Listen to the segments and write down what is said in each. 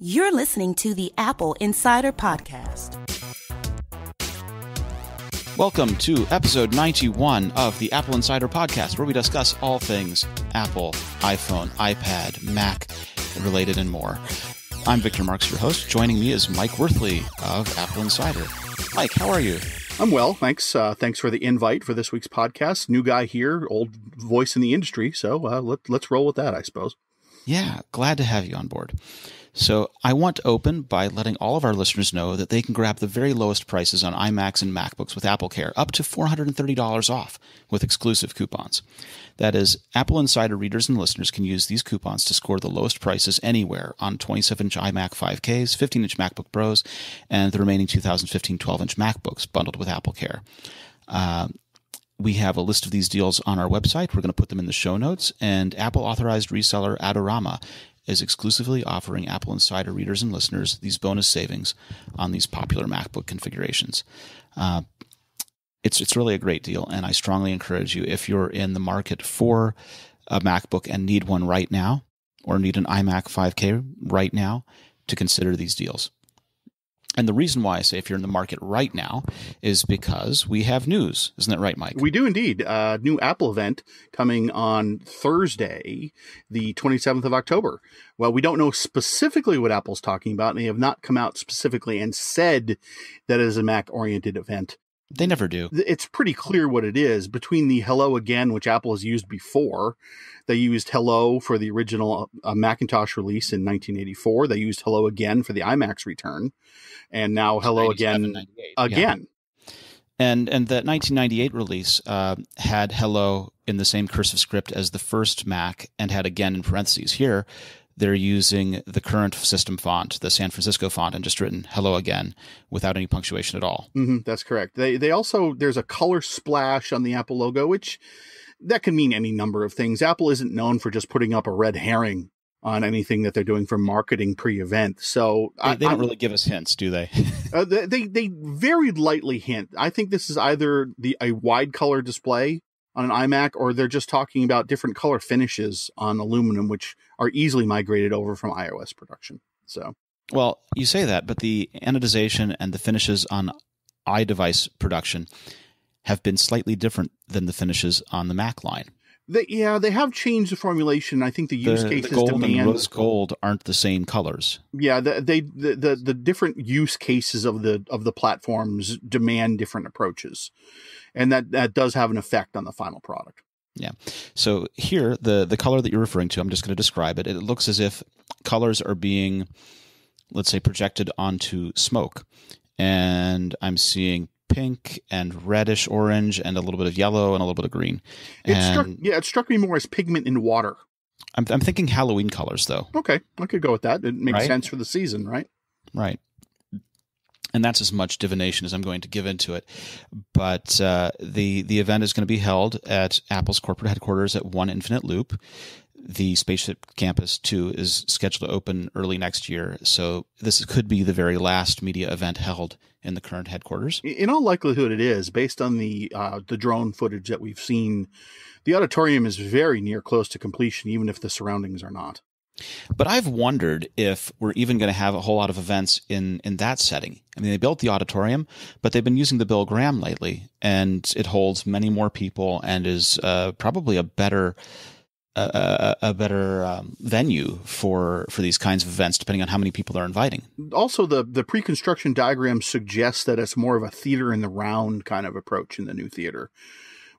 You're listening to the Apple Insider Podcast. Welcome to episode 91 of the Apple Insider Podcast, where we discuss all things Apple, iPhone, iPad, Mac, related and more. I'm Victor Marks, your host. Joining me is Mike Wuerthele of Apple Insider. Mike, how are you? I'm well, thanks. Thanks for the invite for this week's podcast. New guy here, old voice in the industry, so let's roll with that, I suppose. Yeah, glad to have you on board. So I want to open by letting all of our listeners know that they can grab the very lowest prices on iMacs and MacBooks with AppleCare, up to $430 off with exclusive coupons. That is, Apple Insider readers and listeners can use these coupons to score the lowest prices anywhere on 27-inch iMac 5Ks, 15-inch MacBook Pros, and the remaining 2015 12-inch MacBooks bundled with AppleCare. We have a list of these deals on our website. We're going to put them in the show notes, and Apple-authorized reseller Adorama is exclusively offering Apple Insider readers and listeners these bonus savings on these popular MacBook configurations. It's really a great deal, and I strongly encourage you, if you're in the market for a MacBook and need one right now, or need an iMac 5K right now, to consider these deals. And the reason why I say if you're in the market right now is because we have news. Isn't that right, Mike? We do indeed. New Apple event coming on Thursday, the 27th of October. Well, we don't know specifically what Apple's talking about, and they have not come out specifically and said that it is a Mac-oriented event. They never do. It's pretty clear what it is. Between the Hello Again, which Apple has used before, they used Hello for the original Macintosh release in 1984. They used Hello Again for the iMac's return, and now Hello Again. Yeah. And that 1998 release had Hello in the same cursive script as the first Mac, and had Again in parentheses. Here, they're using the current system font, the San Francisco font, and just written Hello Again without any punctuation at all. Mm-hmm, that's correct. They also, there's a color splash on the Apple logo, which that can mean any number of things. Apple isn't known for just putting up a red herring on anything that they're doing for marketing pre-event. So they don't really give us hints, do they? They very lightly hint. I think this is either a wide color display on an iMac, or they're just talking about different color finishes on aluminum, which are easily migrated over from iOS production. So, well, you say that, but the anodization and the finishes on iDevice production have been slightly different than the finishes on the Mac line. They have changed the formulation. I think the use cases, the gold demand, and rose gold aren't the same colors. Yeah, the different use cases of the platforms demand different approaches, and that does have an effect on the final product. Yeah. So here, the color that you're referring to, I'm just going to describe it. It looks as if colors are being, let's say, projected onto smoke, and I'm seeing pink and reddish orange and a little bit of yellow and a little bit of green. It struck me more as pigment in water. I'm thinking Halloween colors, though. Okay, I could go with that. It makes sense for the season, right? Right. And that's as much divination as I'm going to give into it. But the event is going to be held at Apple's corporate headquarters at One Infinite Loop. The Spaceship Campus 2 is scheduled to open early next year, so this could be the very last media event held in the current headquarters. In all likelihood, it is. Based on the drone footage that we've seen, the auditorium is very near close to completion, even if the surroundings are not. But I've wondered if we're even going to have a whole lot of events in that setting. I mean, they built the auditorium, but they've been using the Bill Graham lately, and it holds many more people and is probably a better venue for these kinds of events, depending on how many people they're inviting. Also, the pre-construction diagram suggests that it's more of a theater in the round kind of approach in the new theater,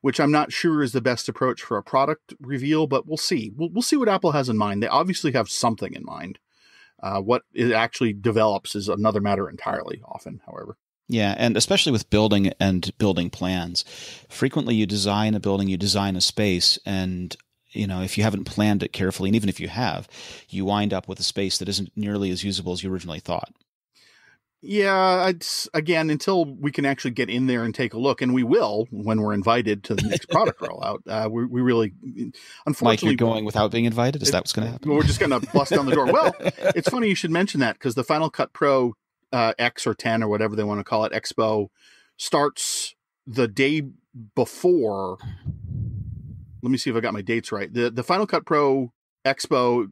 which I'm not sure is the best approach for a product reveal, but we'll see. We'll see what Apple has in mind. They obviously have something in mind. What it actually develops is another matter entirely often, however. Yeah, and especially with building and building plans. Frequently, you design a building, you design a space, and you know, if you haven't planned it carefully, and even if you have, you wind up with a space that isn't nearly as usable as you originally thought. Yeah, again, until we can actually get in there and take a look, and we will when we're invited to the next product rollout. We really, unfortunately, Mike, you're going without being invited? Is that what's going to happen? We're just going to bust down the door. Well, it's funny you should mention that, because the Final Cut Pro X or 10 or whatever they want to call it Expo starts the day before. Let me see if I got my dates right. The Final Cut Pro Expo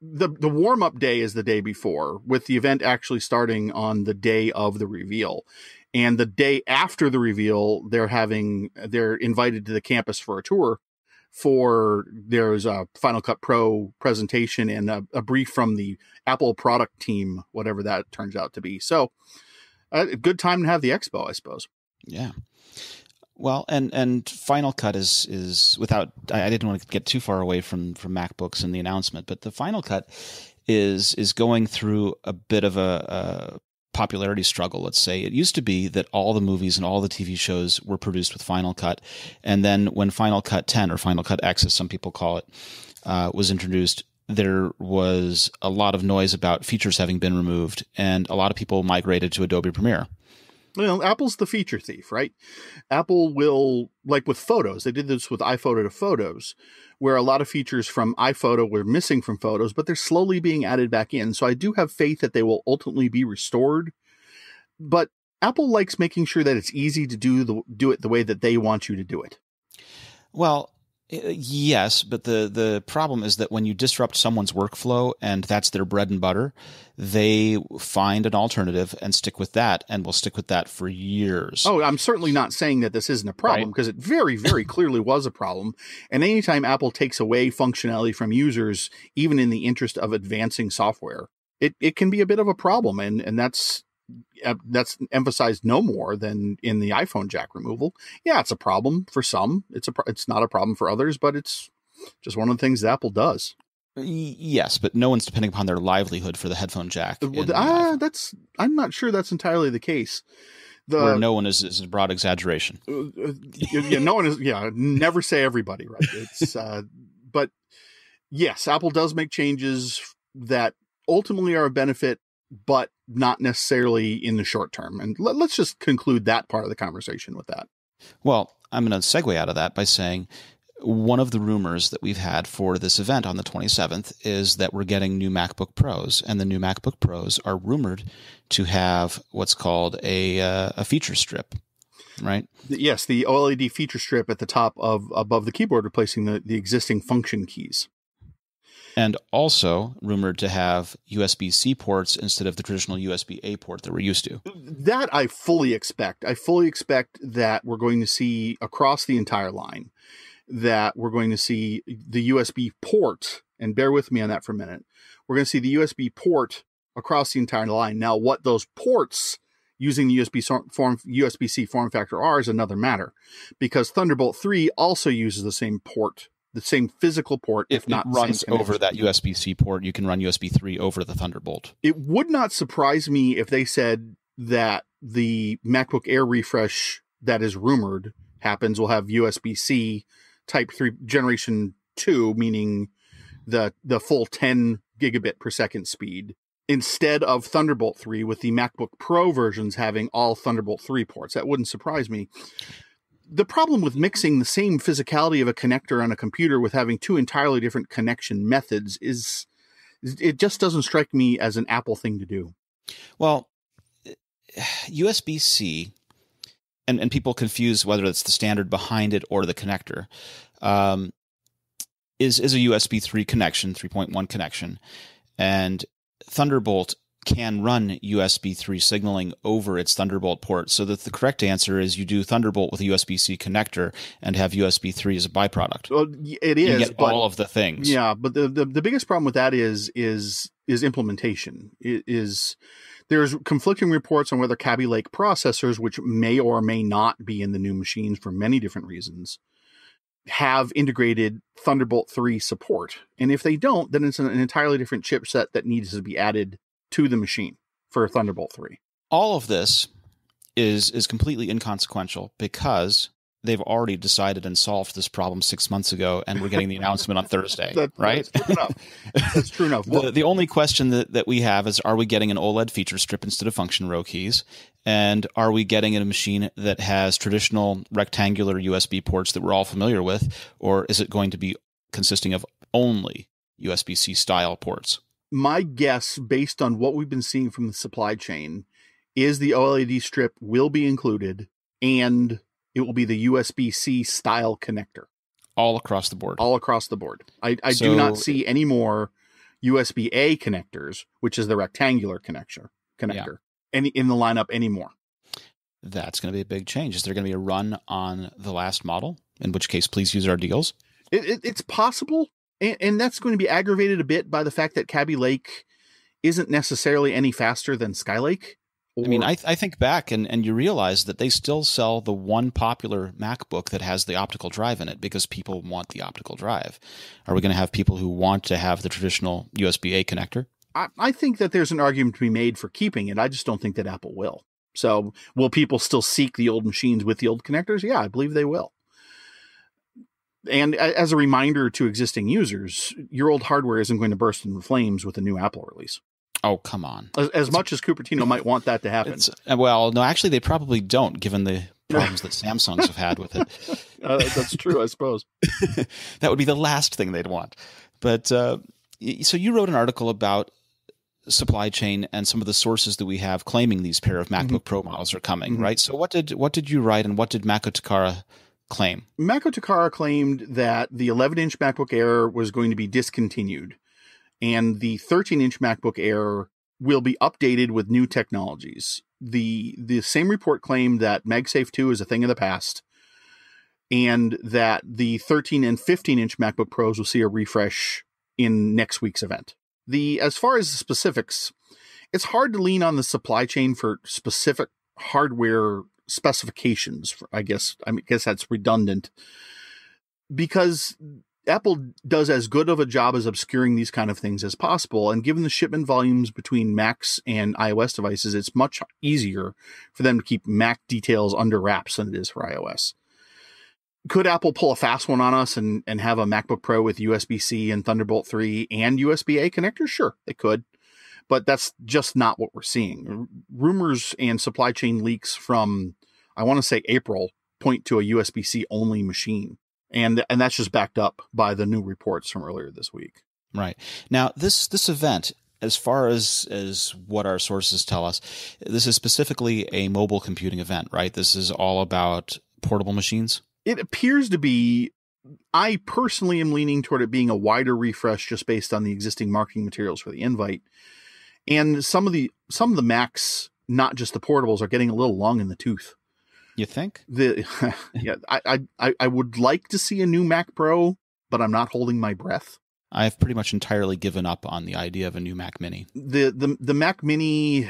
the warm-up day is the day before, with the event actually starting on the day of the reveal. And the day after the reveal, they're invited to the campus for a tour. There's a Final Cut Pro presentation and a brief from the Apple product team, whatever that turns out to be. So a good time to have the expo, I suppose. Yeah. Well, and Final Cut is without, I didn't want to get too far away from MacBooks and the announcement, but the Final Cut is going through a bit of a popularity struggle, let's say. It used to be that all the movies and all the TV shows were produced with Final Cut. And then when Final Cut 10, or Final Cut X, as some people call it, was introduced, there was a lot of noise about features having been removed, and a lot of people migrated to Adobe Premiere. Well, Apple's the feature thief, right? Apple will, like with photos, they did this with iPhoto to Photos, where a lot of features from iPhoto were missing from Photos, but they're slowly being added back in. So I do have faith that they will ultimately be restored. But Apple likes making sure that it's easy to do it the way that they want you to do it. Well, yes, but the problem is that when you disrupt someone's workflow, and that's their bread and butter, they find an alternative and stick with that, and will stick with that for years. Oh, I'm certainly not saying that this isn't a problem, because it very, very clearly was a problem. And anytime Apple takes away functionality from users, even in the interest of advancing software, it can be a bit of a problem. And that's emphasized no more than in the iPhone jack removal. Yeah, it's a problem for some. It's not a problem for others, but it's just one of the things that Apple does. Yes, but no one's depending upon their livelihood for the headphone jack. I'm not sure that's entirely the case. Where no one is a broad exaggeration. Yeah, no one is. Yeah, never say everybody, right? It's but yes, Apple does make changes that ultimately are a benefit, but not necessarily in the short term. And let's just conclude that part of the conversation with that. Well, I'm going to segue out of that by saying one of the rumors that we've had for this event on the 27th is that we're getting new MacBook Pros, and the new MacBook Pros are rumored to have what's called a feature strip, right? Yes, the OLED feature strip at the top above the keyboard, replacing the existing function keys. And also rumored to have USB-C ports instead of the traditional USB-A port that we're used to. That I fully expect. I fully expect that we're going to see across the entire line that we're going to see the USB port. And bear with me on that for a minute. We're going to see the USB port across the entire line. Now, what those ports using the USB-C form factor are is another matter, because Thunderbolt 3 also uses the same port. The same physical port, if not runs over that USB-C port, you can run USB 3 over the Thunderbolt. It would not surprise me if they said that the MacBook Air refresh that is rumored happens will have USB-C Type 3 Generation 2, meaning the full 10 gigabit per second speed, instead of Thunderbolt 3, with the MacBook Pro versions having all Thunderbolt 3 ports. That wouldn't surprise me. The problem with mixing the same physicality of a connector on a computer with having two entirely different connection methods is it just doesn't strike me as an Apple thing to do. Well, USB-C, and people confuse whether it's the standard behind it or the connector, is a USB 3 connection, 3.1 connection, and Thunderbolt can run USB 3 signaling over its Thunderbolt port. So that the correct answer is you do Thunderbolt with a USB-C connector and have USB 3 as a byproduct. Well, it is. You get all of the things. Yeah, but the biggest problem with that is implementation. There's conflicting reports on whether Kaby Lake processors, which may or may not be in the new machines for many different reasons, have integrated Thunderbolt 3 support. And if they don't, then it's an entirely different chipset that needs to be added to the machine for Thunderbolt 3. All of this is completely inconsequential, because they've already decided and solved this problem 6 months ago, and we're getting the announcement on Thursday, right? That's true enough. That's true enough. The only question that we have is, are we getting an OLED feature strip instead of function row keys? And are we getting a machine that has traditional rectangular USB ports that we're all familiar with? Or is it going to be consisting of only USB-C style ports? My guess, based on what we've been seeing from the supply chain, is the OLED strip will be included, and it will be the USB-C style connector. All across the board. All across the board. I do not see any more USB-A connectors, which is the rectangular connector, in the lineup anymore. That's going to be a big change. Is there going to be a run on the last model? In which case, please use our deals. It's possible. And that's going to be aggravated a bit by the fact that Kaby Lake isn't necessarily any faster than Skylake. I mean, I think back and you realize that they still sell the one popular MacBook that has the optical drive in it because people want the optical drive. Are we going to have people who want to have the traditional USB-A connector? I think that there's an argument to be made for keeping it. I just don't think that Apple will. So will people still seek the old machines with the old connectors? Yeah, I believe they will. And as a reminder to existing users, your old hardware isn't going to burst into flames with a new Apple release. Oh, come on. As much as Cupertino might want that to happen. Well, no, actually, they probably don't, given the problems that Samsung's have had with it. That's true, I suppose. That would be the last thing they'd want. But so you wrote an article about supply chain and some of the sources that we have claiming these pair of MacBook Pro models are coming, right? So what did you write and what did Macotakara claim? Macotakara claimed that the 11-inch MacBook Air was going to be discontinued, and the 13-inch MacBook Air will be updated with new technologies. The same report claimed that MagSafe 2 is a thing of the past, and that the 13 and 15-inch MacBook Pros will see a refresh in next week's event. As far as the specifics, it's hard to lean on the supply chain for specific hardware specifications. I guess that's redundant, because Apple does as good of a job as obscuring these kind of things as possible. And given the shipment volumes between Macs and iOS devices, it's much easier for them to keep Mac details under wraps than it is for iOS. Could Apple pull a fast one on us and have a MacBook Pro with USB-C and Thunderbolt 3 and USB-A connectors? Sure, they could. But that's just not what we're seeing. Rumors and supply chain leaks from, I want to say, April point to a USB-C only machine. And that's just backed up by the new reports from earlier this week. Right. Now, this event, as far as what our sources tell us, this is specifically a mobile computing event, right? This is all about portable machines? It appears to be. I personally am leaning toward it being a wider refresh just based on the existing marketing materials for the invite. And some of the Macs, not just the portables, are getting a little long in the tooth. You think? I would like to see a new Mac Pro, but I'm not holding my breath. I've pretty much entirely given up on the idea of a new Mac Mini. The Mac Mini,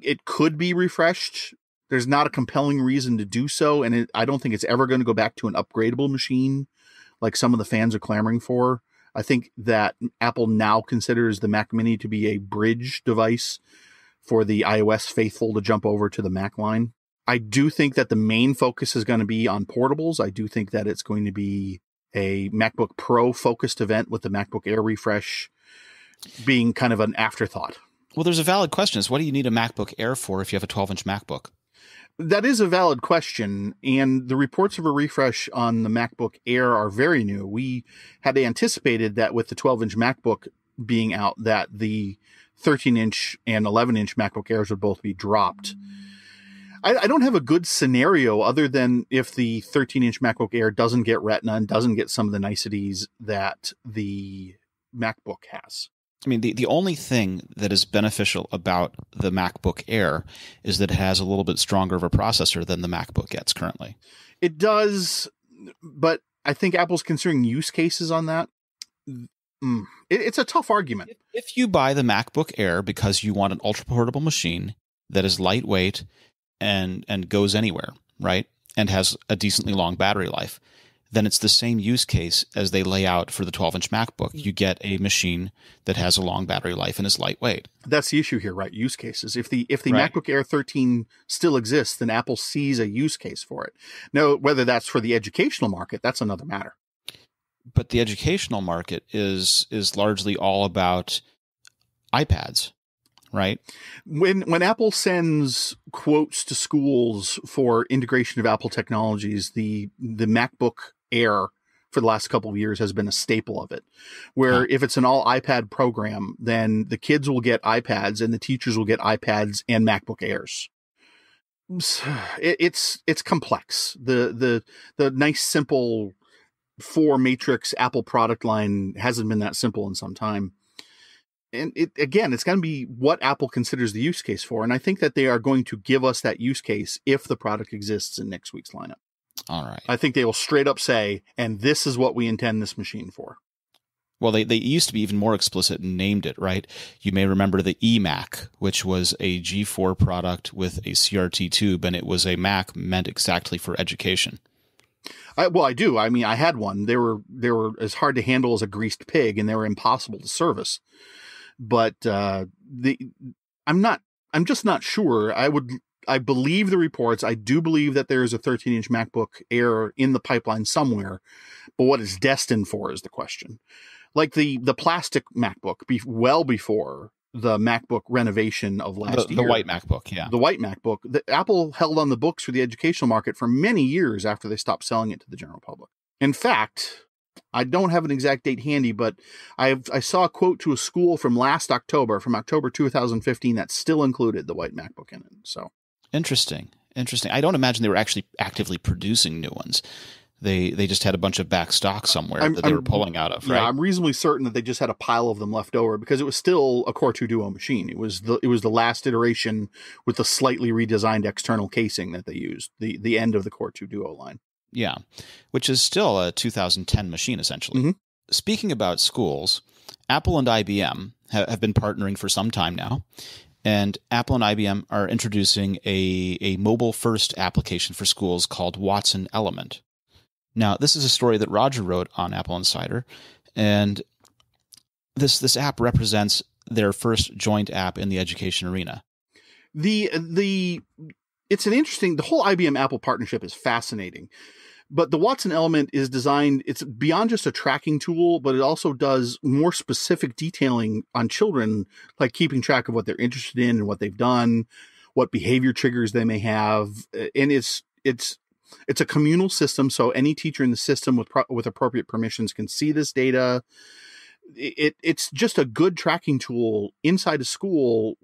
it could be refreshed. There's not a compelling reason to do so, and I don't think it's ever going to go back to an upgradable machine like some of the fans are clamoring for. I think that Apple now considers the Mac Mini to be a bridge device for the iOS faithful to jump over to the Mac line. I do think that the main focus is going to be on portables. I do think that it's going to be a MacBook Pro focused event with the MacBook Air refresh being kind of an afterthought. Well, there's a valid question. What do you need a MacBook Air for if you have a 12-inch MacBook? That is a valid question. And the reports of a refresh on the MacBook Air are very new. We had anticipated that with the 12-inch MacBook being out, that the 13-inch and 11-inch MacBook Airs would both be dropped. I don't have a good scenario other than if the 13-inch MacBook Air doesn't get Retina and doesn't get some of the niceties that the MacBook has. I mean, the only thing that is beneficial about the MacBook Air is that it has a little bit stronger of a processor than the MacBook gets currently. It does, but I think Apple's considering use cases on that. It's a tough argument. If you buy the MacBook Air because you want an ultra-portable machine that is lightweight and goes anywhere, right, and has a decently long battery life, then it's the same use case as they lay out for the 12-inch MacBook. You get a machine that has a long battery life and is lightweight. That's the issue here, right? Use cases. If the right. MacBook Air 13 still exists, then Apple sees a use case for it. Now, whether that's for the educational market, that's another matter. But the educational market is largely all about iPads. Right. When Apple sends quotes to schools for integration of Apple technologies, the MacBook Air for the last couple of years has been a staple of it, where if it's an all iPad program, then the kids will get iPads and the teachers will get iPads and MacBook Airs. It's complex. The nice, simple 4-matrix Apple product line hasn't been that simple in some time. And it, again, it's going to be what Apple considers the use case for. And I think that they are going to give us that use case if the product exists in next week's lineup. All right. I think they will straight up say, and this is what we intend this machine for. Well, they used to be even more explicit and named it, right? You may remember the iMac, which was a G4 product with a CRT tube, and it was a Mac meant exactly for education. Well, I do. I mean, I had one. They were as hard to handle as a greased pig, and they were impossible to service. But I'm just not sure. I believe the reports. I do believe that there is a 13-inch MacBook Air in the pipeline somewhere, but what it's destined for is the question. Like the plastic MacBook, well before the MacBook renovation of last year. The white MacBook, yeah. The white MacBook. Apple held on the books for the educational market for many years after they stopped selling it to the general public. In fact, I don't have an exact date handy, but I saw a quote to a school from October 2015, that still included the white MacBook in it. So. Interesting. I don't imagine they were actually actively producing new ones. They just had a bunch of back stock somewhere that they were pulling out of, right? Yeah, I'm reasonably certain that they just had a pile of them left over because it was still a Core 2 Duo machine. It was the last iteration with the slightly redesigned external casing that they used, the end of the Core 2 Duo line. Yeah, which is still a 2010 machine, essentially. Mm-hmm. Speaking about schools, Apple and IBM have been partnering for some time now. And Apple and IBM are introducing a mobile-first application for schools called Watson Element. Now, this is a story that Roger wrote on Apple Insider, and this app represents their first joint app in the education arena. The whole IBM-Apple partnership is fascinating. But the Watson Element is designed, it's beyond just a tracking tool, but it also does more specific detailing on children, like keeping track of what they're interested in and what they've done, what behavior triggers they may have. And it's a communal system. So any teacher in the system with appropriate permissions can see this data. It's just a good tracking tool inside a school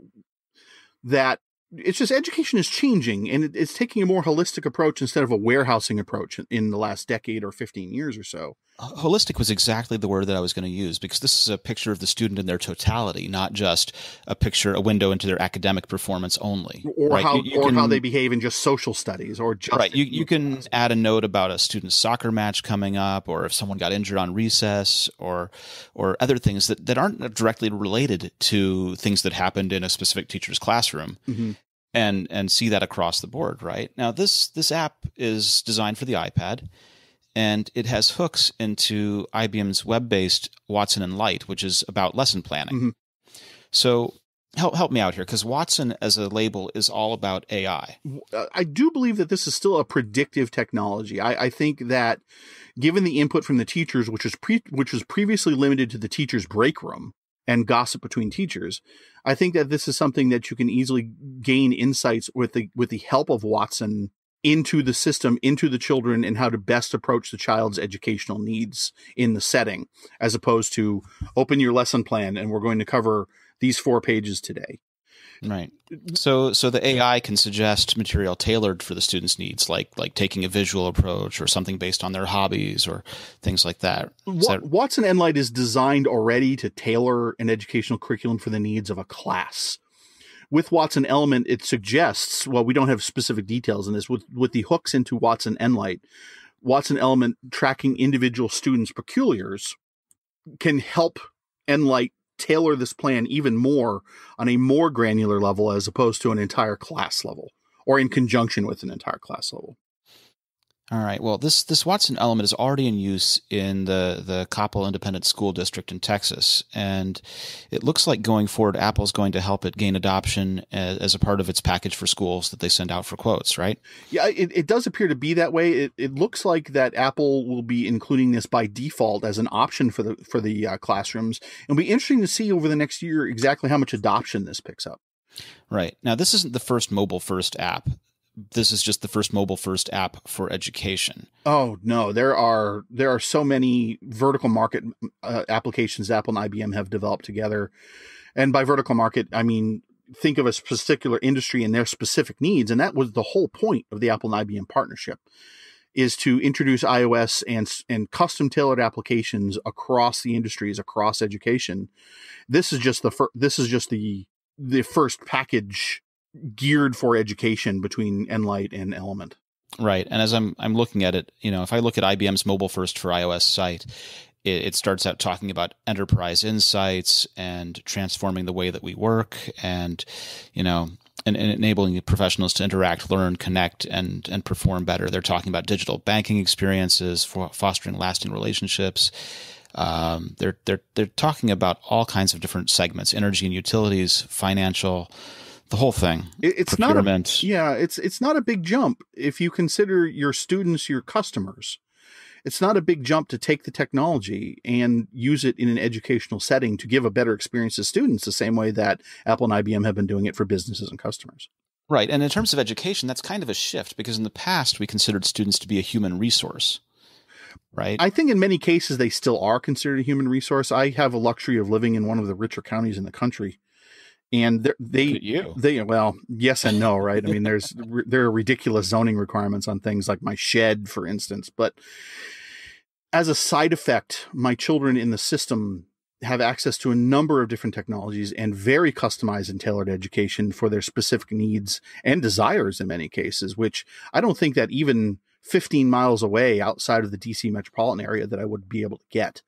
that. It's just education is changing, and it's taking a more holistic approach instead of a warehousing approach in the last decade or 15 years or so. Holistic was exactly the word that I was going to use, because this is a picture of the student in their totality, not just a window into their academic performance only. Or, right? How they behave in just social studies. Or just right. You can add a note about a student's soccer match coming up, or if someone got injured on recess, or other things that aren't directly related to things that happened in a specific teacher's classroom. Mm-hmm. And see that across the board, right? Now, this app is designed for the iPad, and it has hooks into IBM's web-based Watson Enlight, which is about lesson planning. Mm-hmm. So help me out here, because Watson as a label is all about AI. I do believe that this is still a predictive technology. I think that given the input from the teachers, which was previously limited to the teacher's break room, and gossip between teachers, I think that this is something that you can easily gain insights with the help of Watson into the system, into the children, and how to best approach the child's educational needs in the setting, as opposed to open your lesson plan and we're going to cover these 4 pages today. Right. So the AI can suggest material tailored for the students' needs, like taking a visual approach or something based on their hobbies or things like that. Watson Enlight is designed already to tailor an educational curriculum for the needs of a class. With Watson Element, it suggests, well, we don't have specific details in this, with the hooks into Watson Enlight, Watson Element tracking individual students' peculiars can help Enlight tailor this plan even more on a more granular level, as opposed to an entire class level, or in conjunction with an entire class level. All right. Well, this Watson Element is already in use in the Coppell Independent School District in Texas, and it looks like going forward, Apple's going to help it gain adoption as a part of its package for schools that they send out for quotes, right? Yeah, it does appear to be that way. It looks like that Apple will be including this by default as an option for the classrooms. It'll be interesting to see over the next year exactly how much adoption this picks up. Right. Now, this isn't the first mobile-first app. This is just the first mobile-first app for education. Oh, no. There are so many vertical market applications Apple and IBM have developed together. And by vertical market, I mean, think of a particular industry and their specific needs. And that was the whole point of the Apple and IBM partnership. is to introduce iOS and custom tailored applications across the industries, across education. This is just the first package geared for education between Enlight and Element. Right. And as I'm looking at it, you know, if I look at IBM's Mobile First for iOS site, it starts out talking about enterprise insights and transforming the way that we work and, you know, and enabling professionals to interact, learn, connect, and perform better. They're talking about digital banking experiences, for fostering lasting relationships. They're talking about all kinds of different segments: energy and utilities, financial, the whole thing. It's procurement. It's not a big jump if you consider your students your customers. It's not a big jump to take the technology and use it in an educational setting to give a better experience to students, the same way that Apple and IBM have been doing it for businesses and customers. Right. And in terms of education, that's kind of a shift, because in the past we considered students to be a human resource. Right. I think in many cases they still are considered a human resource. I have a luxury of living in one of the richer counties in the country. And well, yes and no, right? I mean, there are ridiculous zoning requirements on things like my shed, for instance. But as a side effect, my children in the system have access to a number of different technologies and very customized and tailored education for their specific needs and desires in many cases, which I don't think that even 15 miles away outside of the DC metropolitan area that I would be able to get.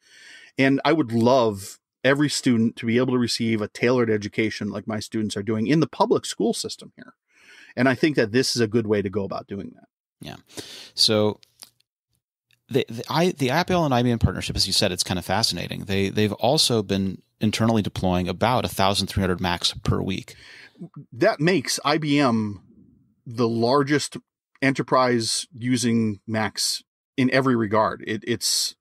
And I would love every student to be able to receive a tailored education like my students are doing in the public school system here. And I think that this is a good way to go about doing that. Yeah. So the Apple and IBM partnership, as you said, it's kind of fascinating. They've also been internally deploying about 1,300 Macs per week. That makes IBM the largest enterprise using Macs in every regard. It's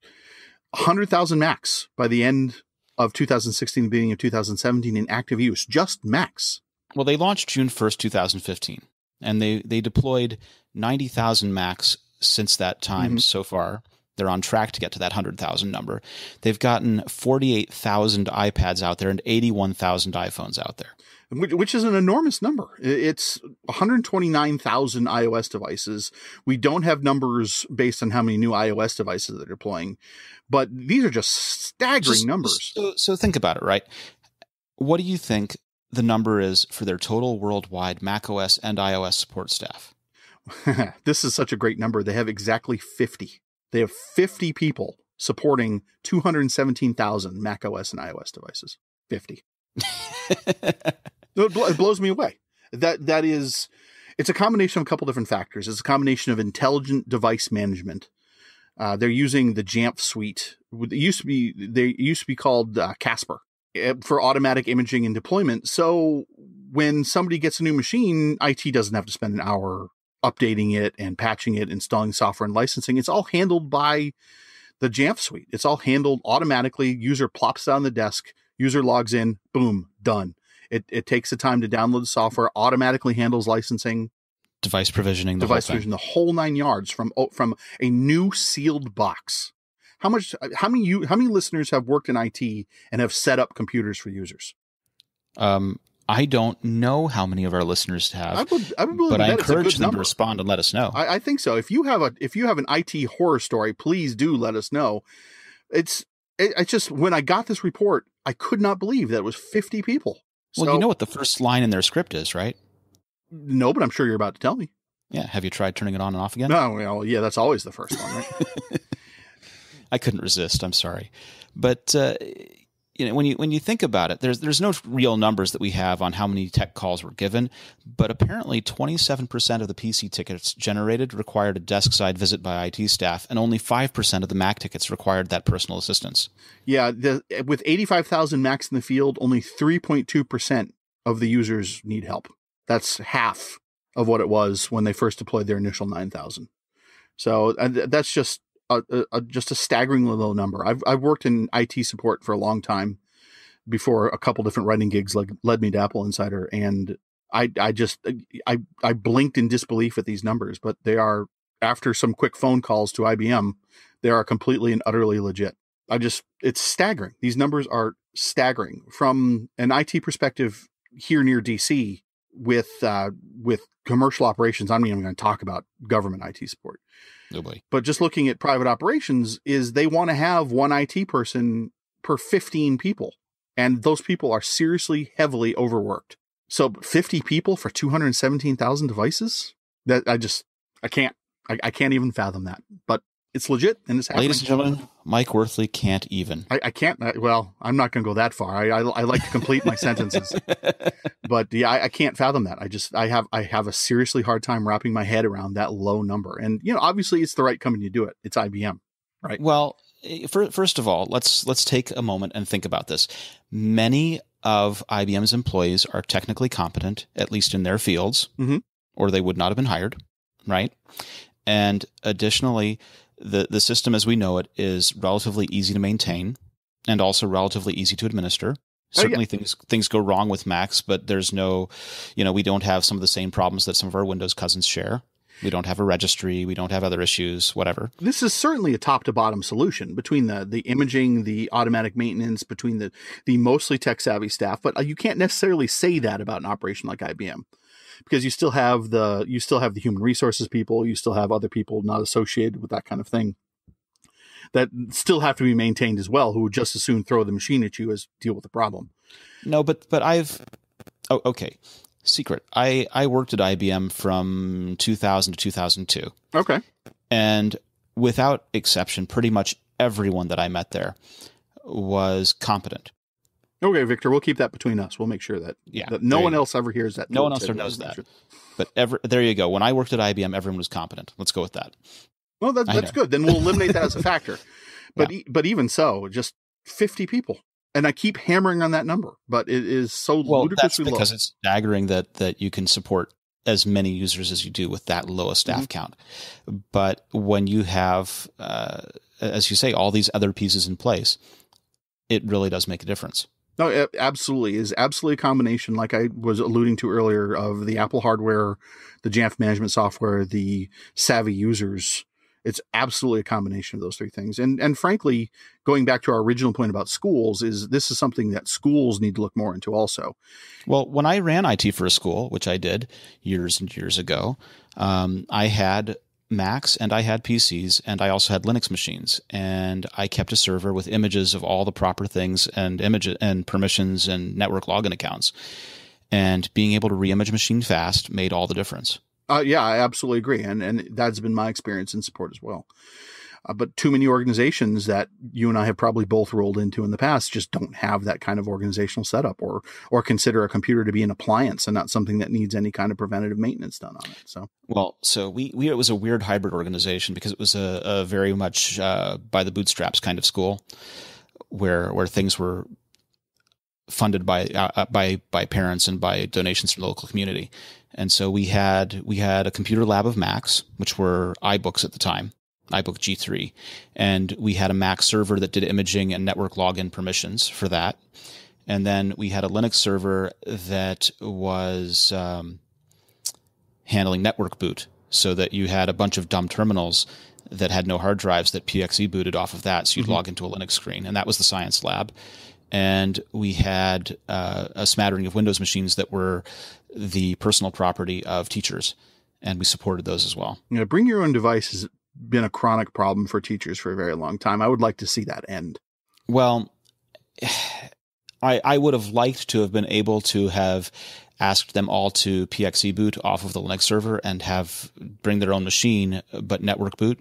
100,000 Macs by the end of 2016, beginning of 2017 in active use, just Macs. Well, they launched June 1st, 2015, and they deployed 90,000 Macs since that time. Mm-hmm. So far, they're on track to get to that 100,000 number. They've gotten 48,000 iPads out there and 81,000 iPhones out there. Which is an enormous number. It's 129,000 iOS devices. We don't have numbers based on how many new iOS devices they're deploying, but these are just staggering numbers. So think about it, right? What do you think the number is for their total worldwide macOS and iOS support staff? This is such a great number. They have exactly 50. They have 50 people supporting 217,000 macOS and iOS devices. 50. It blows me away. That is, it's a combination of a couple different factors. It's a combination of intelligent device management. They're using the Jamf suite. They used to be called Casper for automatic imaging and deployment. So when somebody gets a new machine, IT doesn't have to spend an hour updating it and patching it, installing software and licensing. It's all handled by the Jamf suite. It's all handled automatically. User plops down the desk. User logs in, boom, done. It takes the time to download the software, automatically handles licensing, device provisioning, the whole 9 yards from a new sealed box. How many listeners have worked in IT and have set up computers for users? I don't know how many of our listeners have. I would believe, but I encourage them to respond and let us know. I think so. If you have an IT horror story, please do let us know. It's just, when I got this report, I could not believe that it was 50 people. Well, so, you know what the first line in their script is, right? No, but I'm sure you're about to tell me. Yeah. Have you tried turning it on and off again? No. Well, yeah, that's always the first one, right? I couldn't resist. I'm sorry. But you know, when you think about it, there's no real numbers that we have on how many tech calls were given, but apparently 27% of the PC tickets generated required a desk-side visit by IT staff, and only 5% of the Mac tickets required that personal assistance. Yeah, with 85,000 Macs in the field, only 3.2% of the users need help. That's half of what it was when they first deployed their initial 9,000. So that's just a staggeringly low number. I've worked in IT support for a long time before a couple different writing gigs led me to Apple Insider, and I just blinked in disbelief at these numbers, but they are, after some quick phone calls to IBM, they are completely and utterly legit. It's staggering. These numbers are staggering. From an IT perspective here near DC, with commercial operations, I'm not even going to talk about government IT support. Nobody. But just looking at private operations is they want to have one IT person per 15 people. And those people are seriously heavily overworked. So 50 people for 217,000 devices? That I can't even fathom that. But it's legit and it's happening. Ladies and gentlemen, Mike Wuerthele can't even. I can't, well, I'm not going to go that far. I like to complete my sentences. But yeah, I can't fathom that. I have a seriously hard time wrapping my head around that low number. And, you know, obviously it's the right company to do it. It's IBM, right? Well, first of all, let's take a moment and think about this. Many of IBM's employees are technically competent, at least in their fields, mm-hmm. or they would not have been hired, right? And additionally, the system as we know it is relatively easy to maintain and also relatively easy to administer. Certainly things go wrong with Macs, but there's no, you know, we don't have some of the same problems that some of our Windows cousins share. We don't have a registry. We don't have other issues, whatever. This is certainly a top to bottom solution between the imaging, the automatic maintenance, between the mostly tech savvy staff. But you can't necessarily say that about an operation like IBM. Because you still have the human resources people, you still have other people not associated with that kind of thing that still have to be maintained as well, who would just as soon throw the machine at you as deal with the problem. No, but okay. Secret. I worked at IBM from 2000 to 2002. Okay. And without exception, pretty much everyone that I met there was competent. Okay, Victor, we'll keep that between us. We'll make sure that, that no one else ever hears that. No one else ever knows that. But there you go. When I worked at IBM, everyone was competent. Let's go with that. Well, that's good. Then we'll eliminate that as a factor. But but even so, just 50 people. And I keep hammering on that number, but it is so ludicrously low. Because it's staggering that you can support as many users as you do with that lowest staff mm-hmm. count. But when you have, as you say, all these other pieces in place, it really does make a difference. No, it absolutely is a combination, like I was alluding to earlier, of the Apple hardware, the Jamf management software, the savvy users. It's absolutely a combination of those three things. And frankly, going back to our original point about schools, this is something that schools need to look more into also. Well, when I ran IT for a school, which I did years and years ago, I had Macs and I had PCs and I also had Linux machines, and I kept a server with images of all the proper things and images and permissions and network login accounts, and being able to reimage a machine fast made all the difference. Yeah, I absolutely agree. And that's been my experience in support as well. But too many organizations that you and I have probably both rolled into in the past just don't have that kind of organizational setup, or consider a computer to be an appliance and not something that needs any kind of preventative maintenance done on it. So, well, so we it was a weird hybrid organization because it was a very much by the bootstraps kind of school where things were funded by parents and by donations from the local community. And so we had a computer lab of Macs, which were iBooks at the time. iBook G3, and we had a Mac server that did imaging and network login permissions for that, and then we had a Linux server that was handling network boot, so that you had a bunch of dumb terminals that had no hard drives that PXE booted off of that, so you'd mm-hmm. log into a Linux screen, and that was the science lab. And we had a smattering of Windows machines that were the personal property of teachers, and we supported those as well. Yeah, bring your own devices been a chronic problem for teachers for a very long time. I would like to see that end. Well, I would have liked to have been able to have asked them all to PXE boot off of the Linux server and have bring their own machine, but network boot.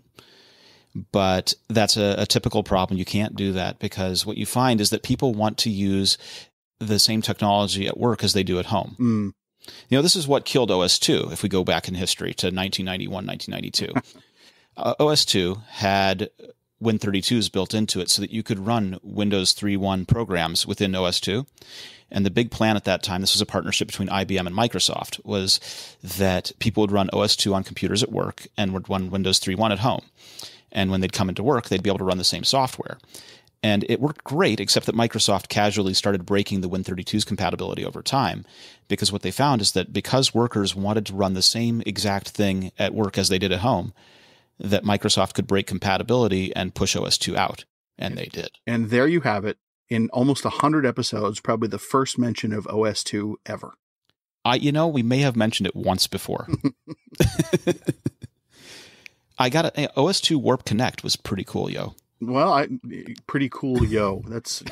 But that's a typical problem. You can't do that because what you find is that people want to use the same technology at work as they do at home. Mm. You know, this is what killed OS2 if we go back in history to 1991, 1992. OS2 had Win32s built into it so that you could run Windows 3.1 programs within OS2. And the big plan at that time, this was a partnership between IBM and Microsoft, was that people would run OS2 on computers at work and would run Windows 3.1 at home. And when they'd come into work, they'd be able to run the same software. And it worked great, except that Microsoft casually started breaking the Win32's compatibility over time, because what they found is that because workers wanted to run the same exact thing at work as they did at home, that Microsoft could break compatibility and push OS2 out. And they did. And there you have it. In almost 100 episodes, probably the first mention of OS2 ever. We may have mentioned it once before. I got it. OS2 Warp Connect was pretty cool, yo. Well, pretty cool, yo. That's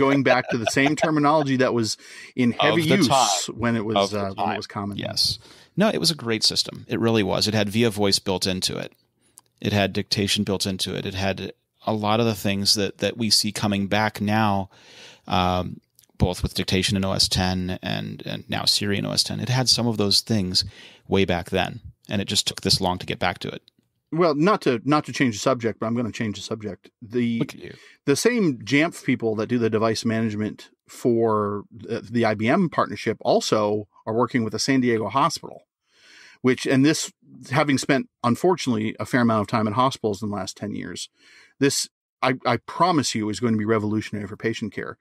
going back to the same terminology that was in heavy use when it was common. Yes. No, it was a great system. It really was. It had Via Voice built into it. It had dictation built into it. It had a lot of the things that we see coming back now, both with dictation in OS 10 and now Siri in OS 10. It had some of those things way back then, and it just took this long to get back to it. Well, not to change the subject, but I'm going to change the subject. The same Jamf people that do the device management for the IBM partnership also are working with the San Diego hospital, and having spent, unfortunately, a fair amount of time in hospitals in the last 10 years, this, I promise you, is going to be revolutionary for patient care.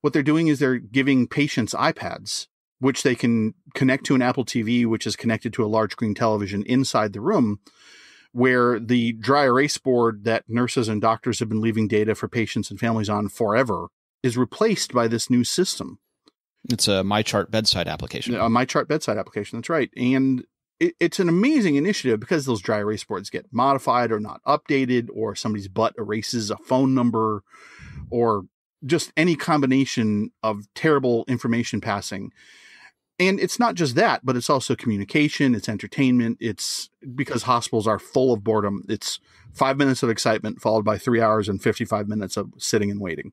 What they're doing is they're giving patients iPads, which they can connect to an Apple TV, which is connected to a large screen television inside the room, where the dry erase board that nurses and doctors have been leaving data for patients and families on forever is replaced by this new system. It's a MyChart bedside application. A MyChart bedside application. That's right. And it's an amazing initiative because those dry erase boards get modified or not updated, or somebody's butt erases a phone number, or just any combination of terrible information passing. And it's not just that, but it's also communication, it's entertainment, it's because hospitals are full of boredom. It's 5 minutes of excitement followed by 3 hours and 55 minutes of sitting and waiting.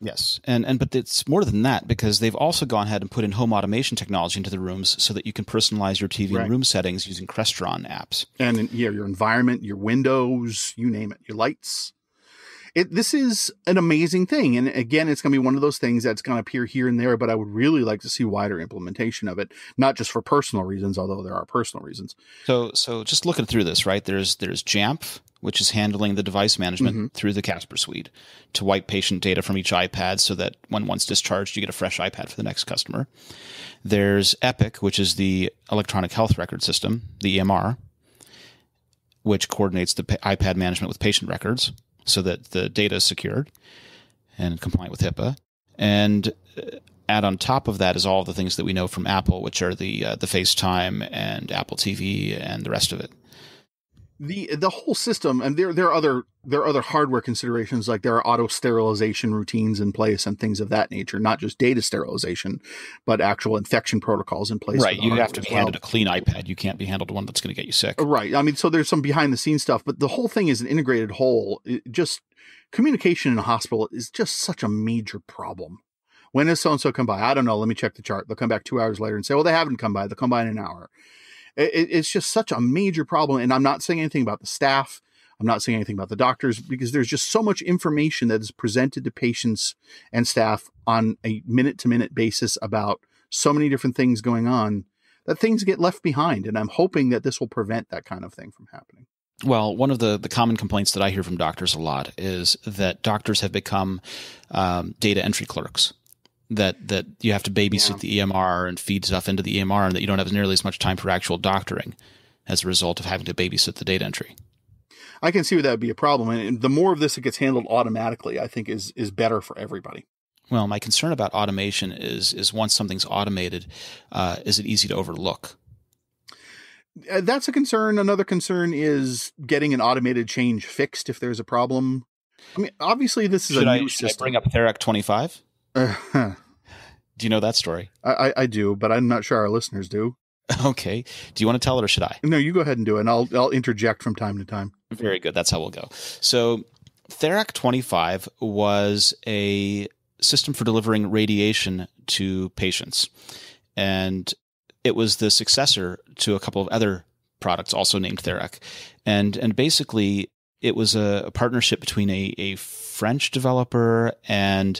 Yes. But it's more than that, because they've also gone ahead and put in home automation technology into the rooms so that you can personalize your TV and room settings using Crestron apps. And your environment, your windows, you name it, your lights. This is an amazing thing. And again, it's going to be one of those things that's going to appear here and there, but I would really like to see wider implementation of it, not just for personal reasons, although there are personal reasons. So just looking through this, right, there's Jamf, which is handling the device management through the Casper suite to wipe patient data from each iPad so that when one's discharged, you get a fresh iPad for the next customer. There's Epic, which is the electronic health record system, the EMR, which coordinates the iPad management with patient records, so that the data is secured and compliant with HIPAA. And add on top of that is all the things that we know from Apple, which are the FaceTime and Apple TV and the rest of it. The whole system, and there are other hardware considerations, like there are auto sterilization routines in place and things of that nature, not just data sterilization, but actual infection protocols in place. Right, you have to be handed a clean iPad. You can't be handled one that's going to get you sick. Right. I mean, so there's some behind the scenes stuff, but the whole thing is an integrated whole. Just communication in a hospital is just such a major problem. When does so-and-so come by? I don't know. Let me check the chart. They'll come back 2 hours later and say, well, they haven't come by. They'll come by in an hour. It's just such a major problem. And I'm not saying anything about the staff. I'm not saying anything about the doctors, because there's just so much information that is presented to patients and staff on a minute-to-minute basis about so many different things going on that things get left behind. And I'm hoping that this will prevent that kind of thing from happening. Well, one of the common complaints that I hear from doctors a lot is that doctors have become data entry clerks. That you have to babysit the EMR and feed stuff into the EMR, and that you don't have nearly as much time for actual doctoring as a result of having to babysit the data entry. I can see where that would be a problem. And the more of this that gets handled automatically, I think is better for everybody. Well, my concern about automation is once something's automated, is it easy to overlook? That's a concern. Another concern is getting an automated change fixed if there's a problem. I mean, obviously this is a new system. Should I bring up Therac-25? Do you know that story? I do, but I'm not sure our listeners do. Okay. Do you want to tell it, or should I? No, you go ahead and do it, and I'll interject from time to time. Very good. That's how we'll go. So Therac-25 was a system for delivering radiation to patients, and it was the successor to a couple of other products also named Therac. And basically, it was a partnership between a French developer and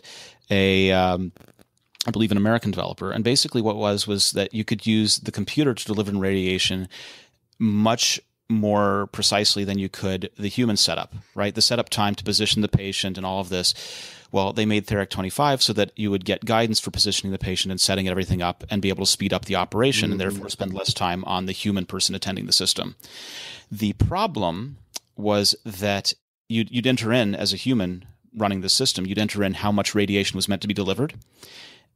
I believe an American developer. And basically what was that you could use the computer to deliver radiation much more precisely than you could the human setup, right? The setup time to position the patient and all of this. Well, they made Therac-25 so that you would get guidance for positioning the patient and setting everything up and be able to speed up the operation and therefore spend less time on the human person attending the system. The problem was that you'd enter in as a human running the system, you'd enter in how much radiation was meant to be delivered.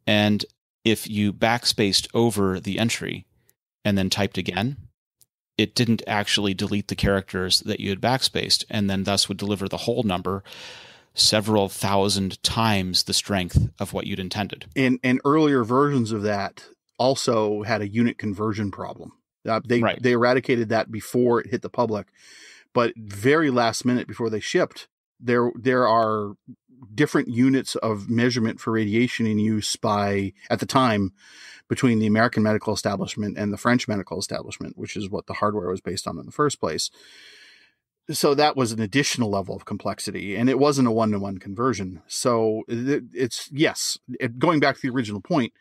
And if you backspaced over the entry and then typed again, it didn't actually delete the characters that you had backspaced, and then thus would deliver the whole number several thousand times the strength of what you'd intended. And earlier versions of that also had a unit conversion problem. They eradicated that before it hit the public, but very last minute before they shipped, there are different units of measurement for radiation in use by, at the time, between the American medical establishment and the French medical establishment, which is what the hardware was based on in the first place. So that was an additional level of complexity, and it wasn't a one-to-one conversion. So going back to the original point,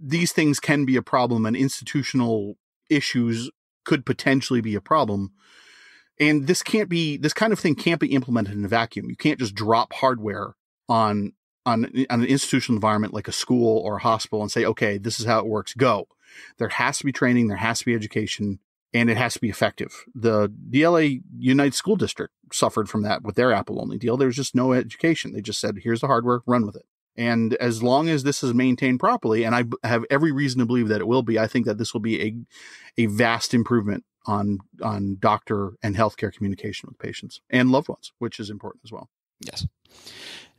these things can be a problem, and institutional issues could potentially be a problem. And this kind of thing can't be implemented in a vacuum. You can't just drop hardware on an institutional environment like a school or a hospital and say, okay, this is how it works, go. There has to be training, there has to be education, and it has to be effective. The DLA United School District suffered from that with their Apple-only deal. There was just no education. They just said, here's the hardware, run with it. And as long as this is maintained properly, and I have every reason to believe that it will be, I think that this will be a vast improvement on doctor and healthcare communication with patients and loved ones, which is important as well. Yes.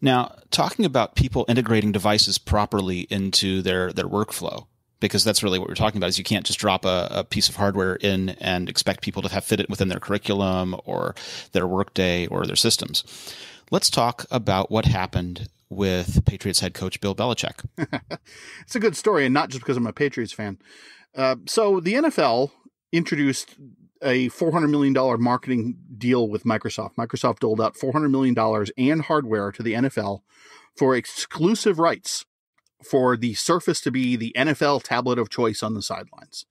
Now, talking about people integrating devices properly into their workflow, because that's really what we're talking about, is you can't just drop a piece of hardware in and expect people to have fit it within their curriculum or their workday or their systems. Let's talk about what happened with Patriots head coach Bill Belichick. It's a good story, and not just because I'm a Patriots fan. So the NFL introduced a $400 million marketing deal with Microsoft. Microsoft doled out $400 million and hardware to the NFL for exclusive rights for the Surface to be the NFL tablet of choice on the sidelines.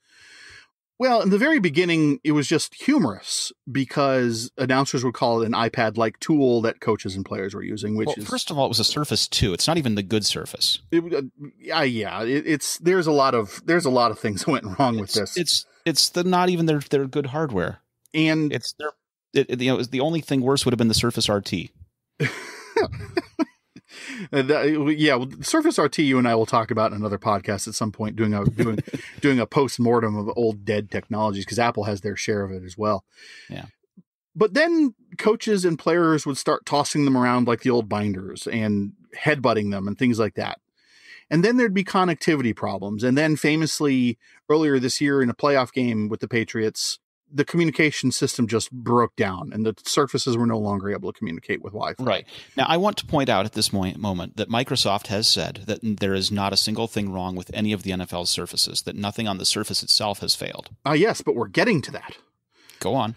Well, in the very beginning, it was just humorous because announcers would call it an iPad-like tool that coaches and players were using. First of all, it was a Surface 2. It's not even the good Surface. There's a lot of things that went wrong with this. It's not even their good hardware, and it's the only thing worse would have been the Surface RT. Well, Surface RT, you and I will talk about in another podcast at some point, doing a post-mortem of old dead technologies, because Apple has their share of it as well. Yeah. But then coaches and players would start tossing them around like the old binders and headbutting them and things like that. And then there'd be connectivity problems. And then famously earlier this year in a playoff game with the Patriots, the communication system just broke down and the Surfaces were no longer able to communicate with Wi-Fi. Right. Now, I want to point out at this moment that Microsoft has said that there is not a single thing wrong with any of the NFL's Surfaces, that nothing on the Surface itself has failed. Yes, but we're getting to that. Go on.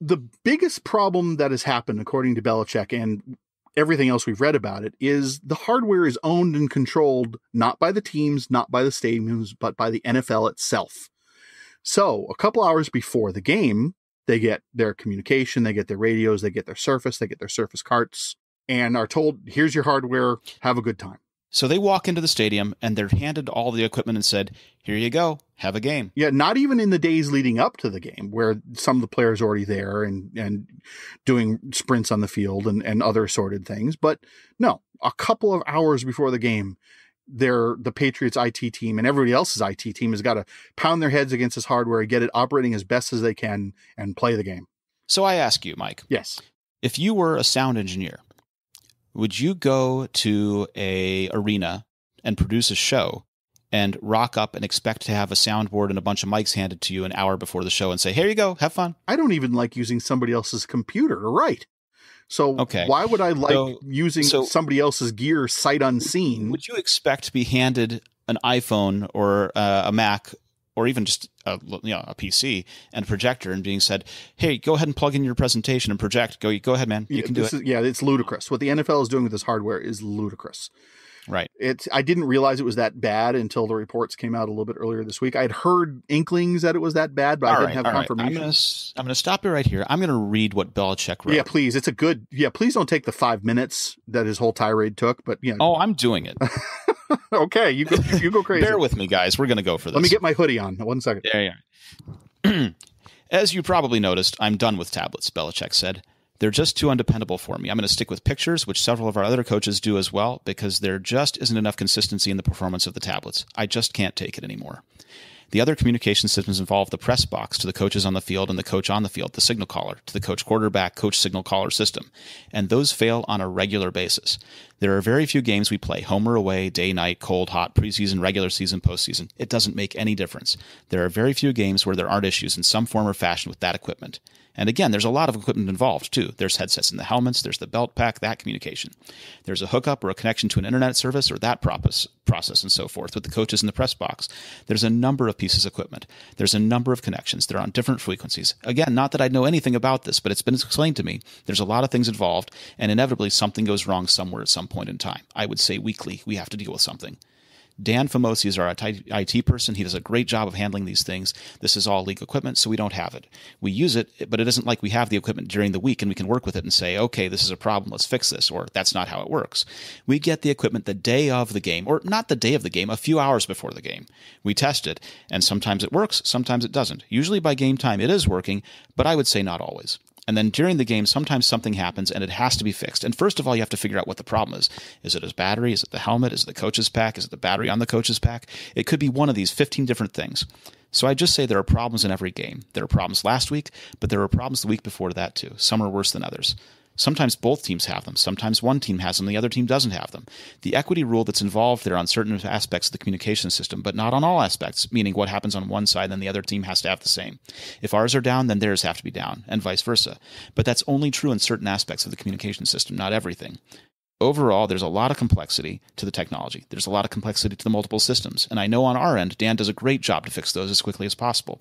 The biggest problem that has happened, according to Belichick and everything else we've read about it, is the hardware is owned and controlled not by the teams, not by the stadiums, but by the NFL itself. So a couple hours before the game, they get their communication, they get their radios, they get their Surface, they get their Surface carts, and are told, here's your hardware, have a good time. So they walk into the stadium and they're handed all the equipment and said, here you go, have a game. Yeah, not even in the days leading up to the game, where some of the players are already there and doing sprints on the field and other assorted things. But no, a couple of hours before the game, the Patriots IT team and everybody else's IT team has got to pound their heads against this hardware, get it operating as best as they can, and play the game. So I ask you, Mike. Yes. If you were a sound engineer, would you go to an arena and produce a show and rock up and expect to have a soundboard and a bunch of mics handed to you an hour before the show and say, here you go, have fun? I don't even like using somebody else's computer to write. So why would I using somebody else's gear sight unseen? Would you expect to be handed an iPhone or a Mac or even just a PC and a projector and being said, hey, go ahead and plug in your presentation and project. Go ahead, man. You can do it. It's ludicrous. What the NFL is doing with this hardware is ludicrous. Right. I didn't realize it was that bad until the reports came out a little bit earlier this week. I'd heard inklings that it was that bad, but I didn't have confirmation. Right. I'm going to stop you right here. I'm going to read what Belichick wrote. Yeah, please. Please don't take the 5 minutes that his whole tirade took. But yeah. Oh, I'm doing it. Okay, you go crazy. Bear with me, guys. We're going to go for this. Let me get my hoodie on. 1 second. Yeah. As you probably noticed, I'm done with tablets, Belichick said. They're just too undependable for me. I'm going to stick with pictures, which several of our other coaches do as well, because there just isn't enough consistency in the performance of the tablets. I just can't take it anymore. The other communication systems involve the press box to the coaches on the field and the coach on the field, the signal caller, to the coach quarterback, coach signal caller system. And those fail on a regular basis. There are very few games we play, home or away, day, night, cold, hot, preseason, regular season, postseason. It doesn't make any difference. There are very few games where there aren't issues in some form or fashion with that equipment. And again, there's a lot of equipment involved, too. There's headsets in the helmets. There's the belt pack, that communication. There's a hookup or a connection to an internet service or that process and so forth with the coaches in the press box. There's a number of pieces of equipment. There's a number of connections. They're on different frequencies. Again, not that I know anything about this, but it's been explained to me. There's a lot of things involved, and inevitably something goes wrong somewhere at some point in time. I would say weekly we have to deal with something. Dan Famosi is our IT person. He does a great job of handling these things. This is all league equipment, so we don't have it. We use it, but it isn't like we have the equipment during the week and we can work with it and say, okay, this is a problem, let's fix this, or that's not how it works. We get the equipment the day of the game, or not the day of the game, a few hours before the game. We test it, and sometimes it works, sometimes it doesn't. Usually by game time it is working, but I would say not always. And then during the game, sometimes something happens and it has to be fixed. And first of all, you have to figure out what the problem is. Is it his battery? Is it the helmet? Is it the coach's pack? Is it the battery on the coach's pack? It could be one of these 15 different things. So I just say there are problems in every game. There were problems last week, but there were problems the week before that too. Some are worse than others. Sometimes both teams have them. Sometimes one team has them, the other team doesn't have them. The equity rule that's involved there on certain aspects of the communication system, but not on all aspects, meaning what happens on one side, then the other team has to have the same. If ours are down, then theirs have to be down, and vice versa. But that's only true in certain aspects of the communication system, not everything. Overall, there's a lot of complexity to the technology. There's a lot of complexity to the multiple systems. And I know on our end, Dan does a great job to fix those as quickly as possible.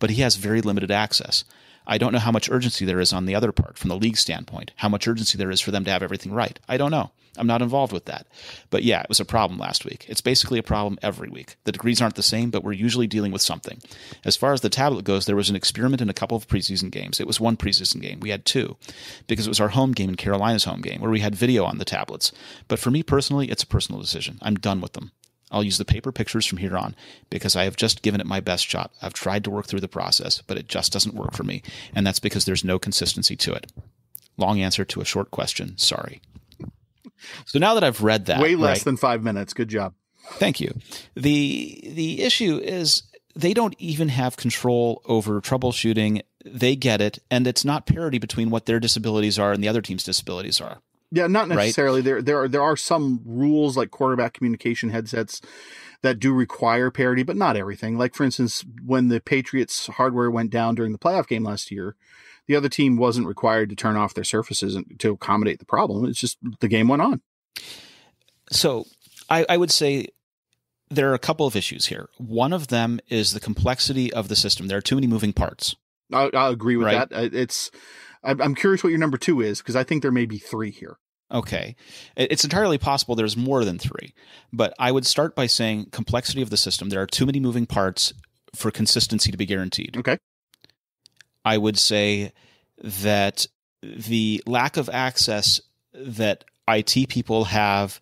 But he has very limited access. I don't know how much urgency there is on the other part from the league standpoint, how much urgency there is for them to have everything right. I don't know. I'm not involved with that. But yeah, it was a problem last week. It's basically a problem every week. The degrees aren't the same, but we're usually dealing with something. As far as the tablet goes, there was an experiment in a couple of preseason games. It was one preseason game. We had two because it was our home game and Carolina's home game where we had video on the tablets. But for me personally, it's a personal decision. I'm done with them. I'll use the paper pictures from here on because I have just given it my best shot. I've tried to work through the process, but it just doesn't work for me. And that's because there's no consistency to it. Long answer to a short question. Sorry. So now that I've read that. Way less than 5 minutes. Good job. Thank you. The issue is they don't even have control over troubleshooting. They get it. And it's not parity between what their disabilities are and the other team's disabilities are. Yeah, not necessarily. Right? There are some rules like quarterback communication headsets that do require parity, but not everything. Like, for instance, when the Patriots hardware went down during the playoff game last year, the other team wasn't required to turn off their surfaces to accommodate the problem. It's just the game went on. So I would say there are a couple of issues here. One of them is the complexity of the system. There are too many moving parts. I agree with that. I'm curious what your number two is, because I think there may be three here. Okay. It's entirely possible there's more than three, but I would start by saying complexity of the system. There are too many moving parts for consistency to be guaranteed. Okay. I would say that the lack of access that IT people have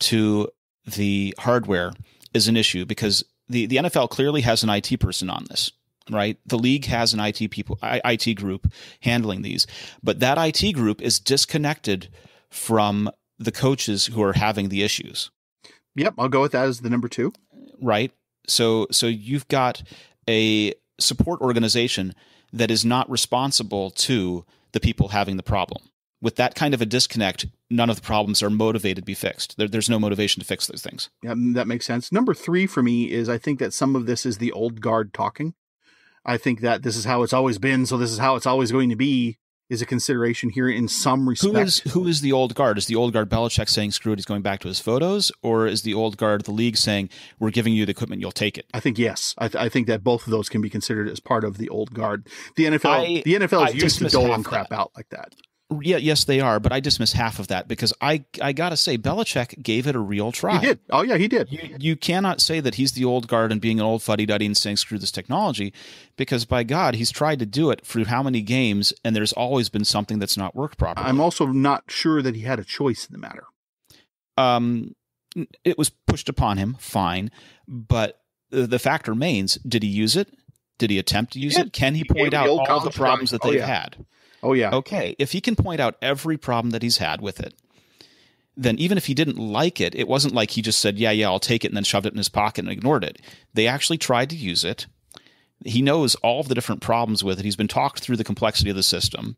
to the hardware is an issue because the NFL clearly has an IT person on this. Right. The league has an IT group handling these, but that IT group is disconnected from the coaches who are having the issues. Yep. I'll go with that as the number two. Right. So you've got a support organization that is not responsible to the people having the problem. With that kind of a disconnect, none of the problems are motivated to be fixed. There's no motivation to fix those things. Yeah, that makes sense. Number three for me is I think that some of this is the old guard talking. I think that this is how it's always been, so this is how it's always going to be is a consideration here in some respect. Who is the old guard? Is the old guard Belichick saying, screw it, he's going back to his photos? Or is the old guard the league saying, we're giving you the equipment, you'll take it? I think yes. I think that both of those can be considered as part of the old guard. The NFL is used to doling crap out like that. Yeah, yes, they are, but I dismiss half of that because I gotta say Belichick gave it a real try. He did. Oh yeah, he did. You cannot say that he's the old guard and being an old fuddy-duddy and saying screw this technology, because by God, he's tried to do it through how many games, and there's always been something that's not worked properly. I'm also not sure that he had a choice in the matter. It was pushed upon him, fine, but the fact remains: did he use it? Did he attempt to use it? Can he point out all the problems that they've had? Oh, yeah. Okay, if he can point out every problem that he's had with it, then even if he didn't like it, it wasn't like he just said, yeah, I'll take it, and then shoved it in his pocket and ignored it. They actually tried to use it. He knows all of the different problems with it. He's been talked through the complexity of the system.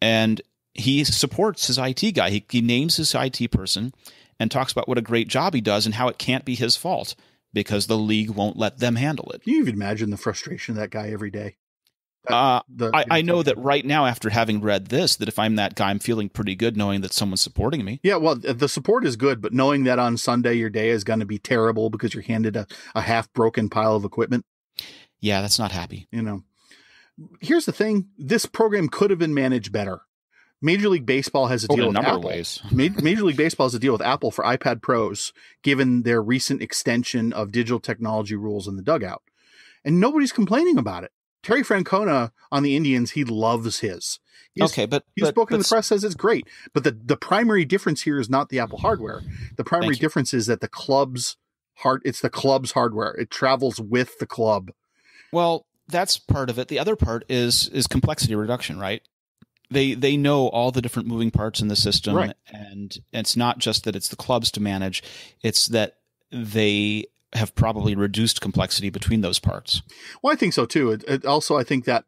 And he supports his IT guy. He names his IT person and talks about what a great job he does and how it can't be his fault because the league won't let them handle it. Can you even imagine the frustration of that guy every day? I know that right now, after having read this, that if I'm that guy, I'm feeling pretty good knowing that someone's supporting me. Yeah, well, the support is good, but knowing that on Sunday your day is going to be terrible because you're handed a half-broken pile of equipment. Yeah, that's not happy. You know, here's the thing. This program could have been managed better. Major League Baseball has a deal with Apple. Major League Baseball has a deal with Apple for iPad Pros, given their recent extension of digital technology rules in the dugout. And nobody's complaining about it. Terry Francona on the Indians, he loves his. He's spoken in the press, says it's great. But the primary difference here is not the Apple hardware. The primary difference is that it's the club's hardware. It travels with the club. Well, that's part of it. The other part is complexity reduction, right? They know all the different moving parts in the system, right? And it's not just that it's the clubs to manage. It's that they have probably reduced complexity between those parts. Well, I think so too. I think that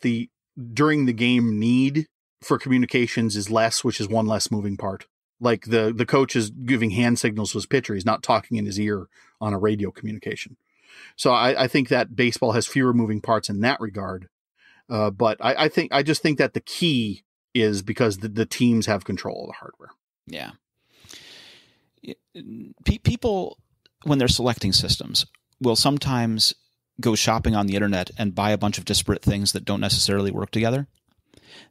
the during the game need for communications is less, which is one less moving part. Like the coach is giving hand signals to his pitcher. He's not talking in his ear on a radio communication. So I think that baseball has fewer moving parts in that regard. But I just think that the key is because the teams have control of the hardware. Yeah. People, when they're selecting systems, will sometimes go shopping on the internet and buy a bunch of disparate things that don't necessarily work together.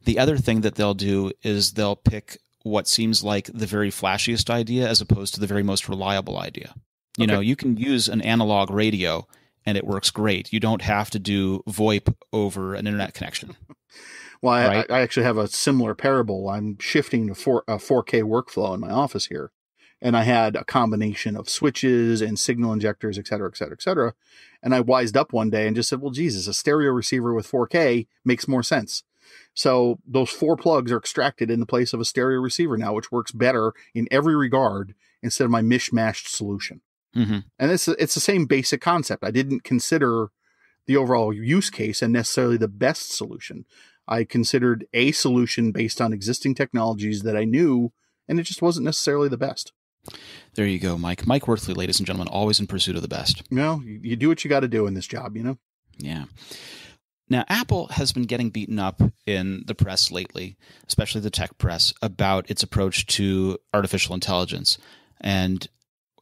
The other thing that they'll do is they'll pick what seems like the very flashiest idea as opposed to the very most reliable idea. You know, you can use an analog radio and it works great. You don't have to do VoIP over an internet connection. Well, right? I actually have a similar parable. I'm shifting to a 4K workflow in my office here. And I had a combination of switches and signal injectors, et cetera, et cetera, et cetera. And I wised up one day and just said, well, Jesus, a stereo receiver with 4K makes more sense. So those four plugs are extracted in the place of a stereo receiver now, which works better in every regard instead of my mishmashed solution. Mm-hmm. And it's the same basic concept. I didn't consider the overall use case and necessarily the best solution. I considered a solution based on existing technologies that I knew, and it just wasn't necessarily the best. There you go, Mike. Mike Wuerthele, ladies and gentlemen, always in pursuit of the best. No, you do what you got to do in this job, you know? Yeah. Now, Apple has been getting beaten up in the press lately, especially the tech press, about its approach to artificial intelligence. And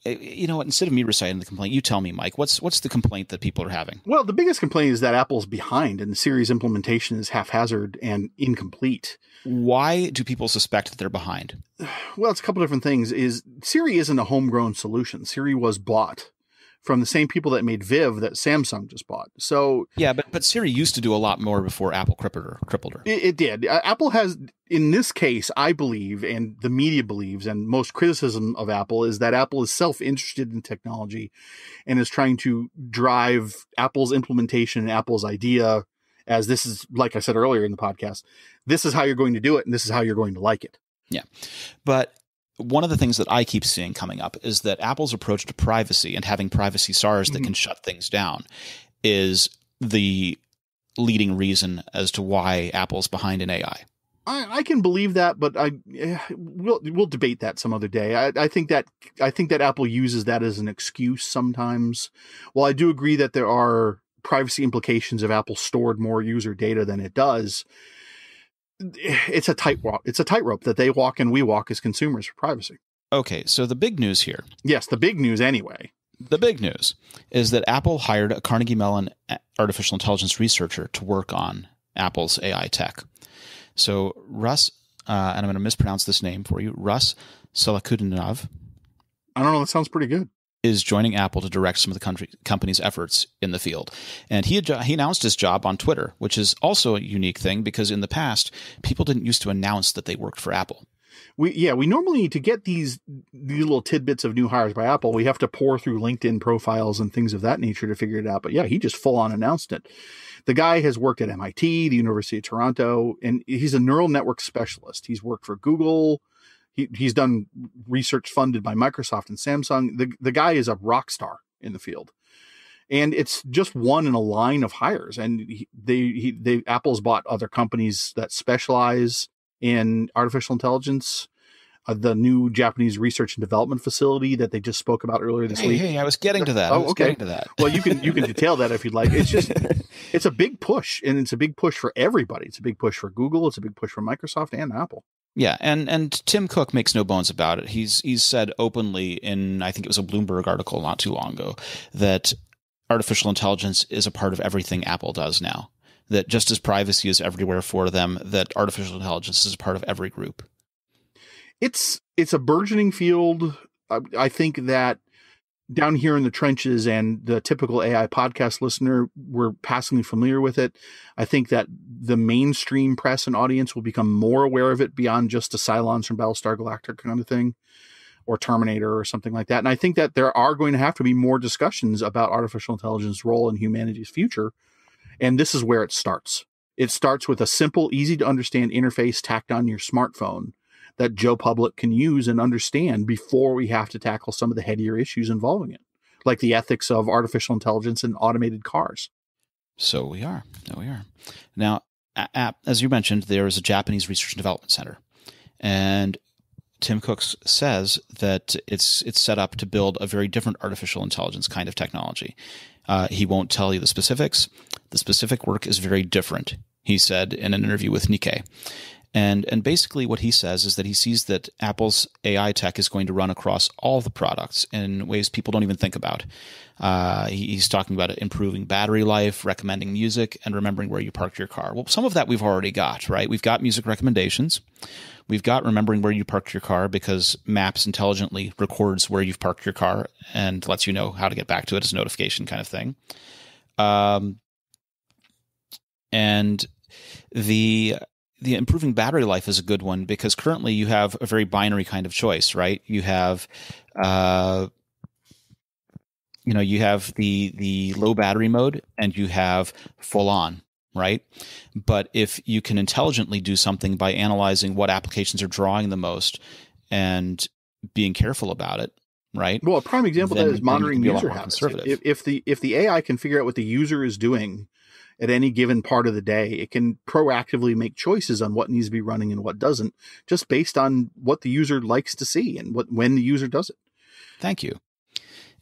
you know what? Instead of me reciting the complaint, you tell me, Mike, what's the complaint that people are having? Well, the biggest complaint is that Apple's behind and the Siri's implementation is haphazard and incomplete. Why do people suspect that they're behind? Well, it's a couple different things. Siri isn't a homegrown solution. Siri was bought from the same people that made Viv that Samsung just bought. So yeah, but Siri used to do a lot more before Apple crippled her. It did. Apple has, in this case, I believe, and the media believes, and most criticism of Apple is that Apple is self-interested in technology and is trying to drive Apple's implementation and Apple's idea as this is, like I said earlier in the podcast, this is how you're going to do it and this is how you're going to like it. Yeah, but one of the things that I keep seeing coming up is that Apple's approach to privacy and having privacy SARs that can shut things down is the leading reason as to why Apple's behind in AI. I can believe that, but we'll debate that some other day. I think that Apple uses that as an excuse sometimes. While I do agree that there are privacy implications if Apple stored more user data than it does, it's a tightrope. It's a tightrope that they walk and we walk as consumers for privacy. Okay, so the big news here. Yes, the big news anyway. The big news is that Apple hired a Carnegie Mellon artificial intelligence researcher to work on Apple's AI tech. So Russ, and I'm going to mispronounce this name for you, Russ Selakudinov. I don't know. That sounds pretty good. Is joining Apple to direct some of the company's efforts in the field. And he announced his job on Twitter, which is also a unique thing because in the past, people didn't used to announce that they worked for Apple. we normally, to get these little tidbits of new hires by Apple, we have to pore through LinkedIn profiles and things of that nature to figure it out. But yeah, he just full on announced it. The guy has worked at MIT, the University of Toronto, and he's a neural network specialist. He's worked for Google. He's done research funded by Microsoft and Samsung. The guy is a rock star in the field. And it's just one in a line of hires. And Apple's bought other companies that specialize in artificial intelligence. The new Japanese research and development facility that they just spoke about earlier this week. Hey, I was getting to that. Well, you can detail that if you'd like. It's just it's a big push, and it's a big push for everybody. It's a big push for Google. It's a big push for Microsoft and Apple. Yeah, and Tim Cook makes no bones about it. He's said openly in, I think it was a Bloomberg article not too long ago, that artificial intelligence is a part of everything Apple does now, that just as privacy is everywhere for them, that artificial intelligence is a part of every group. It's a burgeoning field. I think that down here in the trenches and the typical AI podcast listener, we're passingly familiar with it. I think that the mainstream press and audience will become more aware of it beyond just the Cylons from Battlestar Galactica kind of thing, or Terminator or something like that. And I think that there are going to have to be more discussions about artificial intelligence's role in humanity's future. And this is where it starts. It starts with a simple, easy to understand interface tacked on your smartphone that Joe Public can use and understand before we have to tackle some of the headier issues involving it, like the ethics of artificial intelligence and automated cars. So we are. Now we are. Now, as you mentioned, there is a Japanese Research and Development Center, and Tim Cook says that it's set up to build a very different artificial intelligence kind of technology. He won't tell you the specifics. The specific work is very different, he said in an interview with Nikkei. And basically what he says is that he sees that Apple's AI tech is going to run across all the products in ways people don't even think about. He's talking about improving battery life, recommending music, and remembering where you parked your car. Well, some of that we've already got, right? We've got music recommendations. We've got remembering where you parked your car because Maps intelligently records where you've parked your car and lets you know how to get back to it as a notification kind of thing. And the improving battery life is a good one because currently you have a very binary kind of choice, right? You have, you have the low battery mode and you have full on, right? But if you can intelligently do something by analyzing what applications are drawing the most and being careful about it, right? Well, a prime example that is monitoring user habits. If the AI can figure out what the user is doing at any given part of the day, it can proactively make choices on what needs to be running and what doesn't, just based on what the user likes to see and when the user does it. Thank you.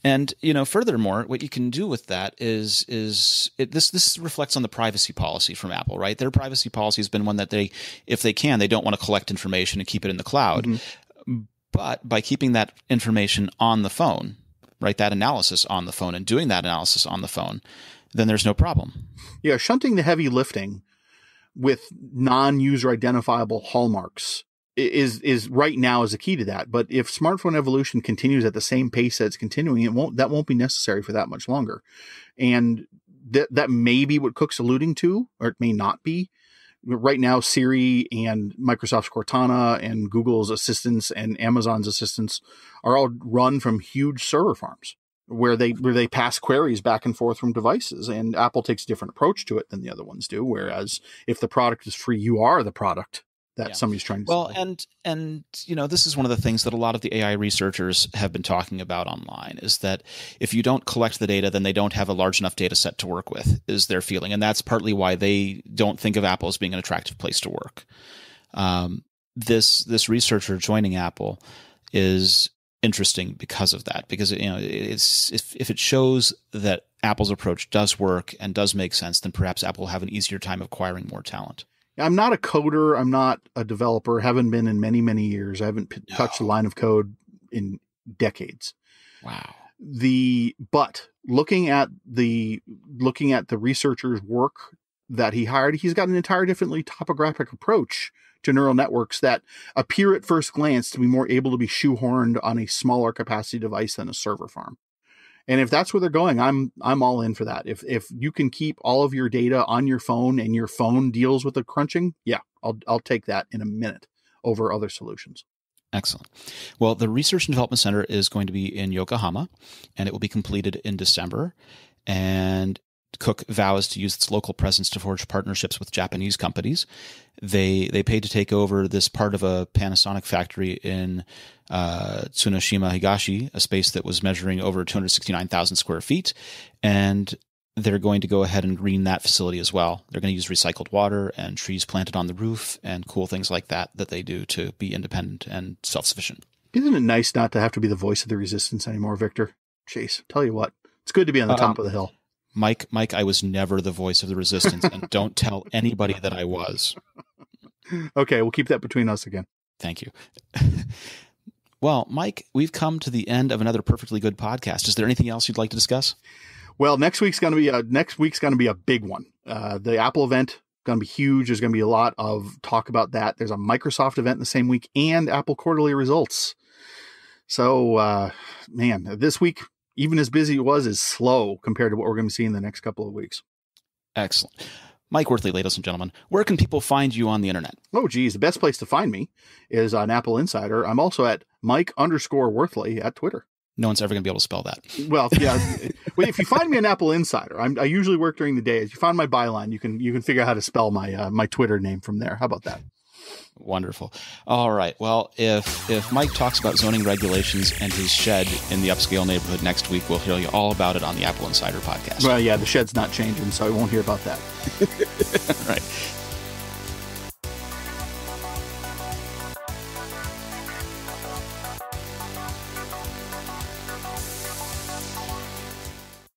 And, furthermore, what you can do with that is this reflects on the privacy policy from Apple, right? Their privacy policy has been one that if they don't want to collect information and keep it in the cloud. Mm-hmm. But by keeping that information on the phone, right, that analysis on the phone and doing that analysis on the phone, then there's no problem. Yeah, shunting the heavy lifting with non-user identifiable hallmarks is right now is the key to that. But if smartphone evolution continues at the same pace that it's continuing, that won't be necessary for that much longer. And that may be what Cook's alluding to, or it may not be. Right now, Siri and Microsoft's Cortana and Google's assistants and Amazon's assistants are all run from huge server farms, where they pass queries back and forth from devices. And Apple takes a different approach to it than the other ones do. Whereas if the product is free, you are the product that somebody's trying to sell. Well, and this is one of the things that a lot of the AI researchers have been talking about online, is that if you don't collect the data, then they don't have a large enough data set to work with, is their feeling. And that's partly why they don't think of Apple as being an attractive place to work. This researcher joining Apple is interesting because of that, because if it shows that Apple's approach does work and does make sense, then perhaps Apple will have an easier time acquiring more talent. I'm not a coder. I'm not a developer. Haven't been in many, many years. I haven't touched a line of code in decades. Wow. But looking at the researcher's work that he hired, he's got an entirely different topographic approach to neural networks that appear at first glance to be more able to be shoehorned on a smaller capacity device than a server farm. And if that's where they're going, I'm all in for that. If you can keep all of your data on your phone and your phone deals with the crunching, yeah, I'll take that in a minute. over other solutions. Excellent. Well, the Research and Development Center is going to be in Yokohama, and it will be completed in December. And Cook vows to use its local presence to forge partnerships with Japanese companies. They paid to take over this part of a Panasonic factory in Tsunoshima Higashi, a space that was measuring over 269,000 square feet. And they're going to go ahead and green that facility as well. They're going to use recycled water and trees planted on the roof and cool things like that that they do to be independent and self-sufficient. Isn't it nice not to have to be the voice of the resistance anymore, Victor? Jeez, tell you what, it's good to be on the top of the hill. Mike, I was never the voice of the resistance, and don't tell anybody that I was. Okay, we'll keep that between us again. Thank you. Well, Mike, we've come to the end of another perfectly good podcast. Is there anything else you'd like to discuss? Well, next week's going to be a big one. The Apple event going to be huge. There's going to be a lot of talk about that. There's a Microsoft event in the same week and Apple quarterly results. So, man, this week, even as busy it was, is slow compared to what we're going to see in the next couple of weeks. Excellent. Mike Wuerthele, ladies and gentlemen, where can people find you on the internet? Oh, geez. The best place to find me is on Apple Insider. I'm also at Mike_Wuerthele at Twitter. No one's ever going to be able to spell that. Well, yeah. If you find me an Apple Insider, I usually work during the day. If you find my byline, you can figure out how to spell my my Twitter name from there. How about that? Wonderful. All right. Well, if Mike talks about zoning regulations and his shed in the upscale neighborhood next week, we'll hear you all about it on the Apple Insider podcast. Well, yeah, the shed's not changing, so I won't hear about that. All right.